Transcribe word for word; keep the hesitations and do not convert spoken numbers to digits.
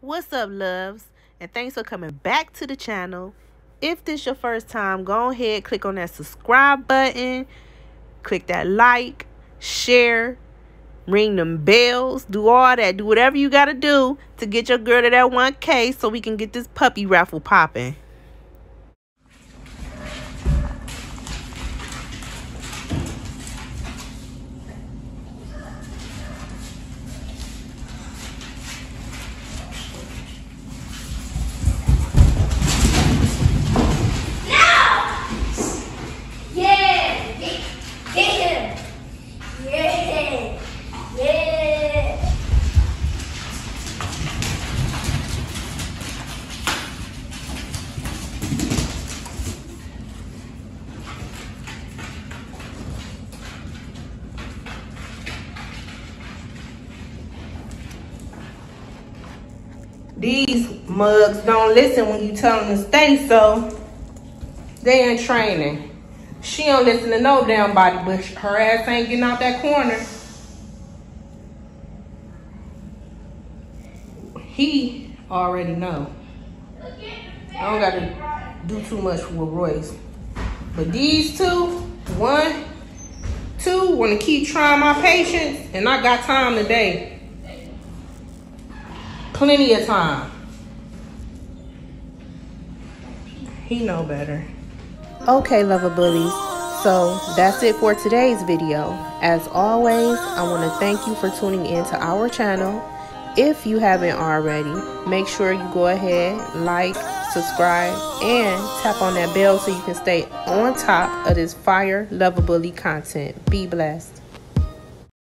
What's up, loves, and thanks for coming back to the channel. If this your first time, go ahead, click on that subscribe button, click that like, share, ring them bells, do all that, do whatever you gotta do to get your girl to that one K so we can get this puppy raffle popping. These mugs don't listen when you tell them to stay, so they in training. She don't listen to no damn body, but her ass ain't getting out that corner. He already know. I don't gotta do too much with Royce. But these two, one, two, wanna keep trying my patience, and I got time today. Plenty of time. He know better. Okay, Luv A Bullies. So that's it for today's video. As always, I want to thank you for tuning in to our channel. If you haven't already, make sure you go ahead, like, subscribe, and tap on that bell so you can stay on top of this fire Luv A Bully content. Be blessed.